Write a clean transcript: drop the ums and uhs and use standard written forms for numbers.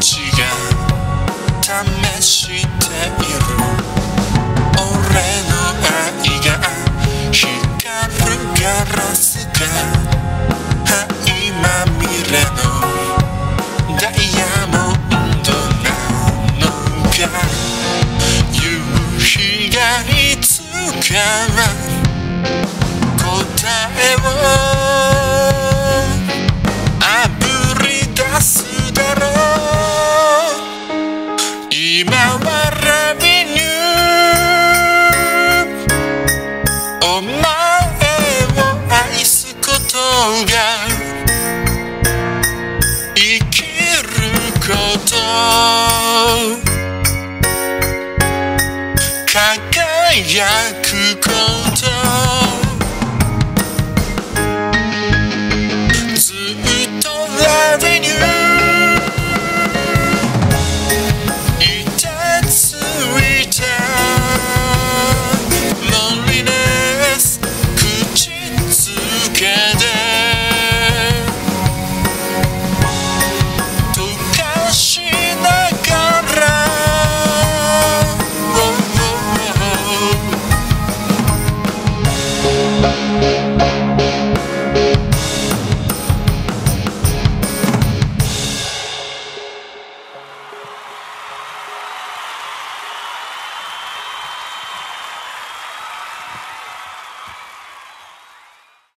輝くこと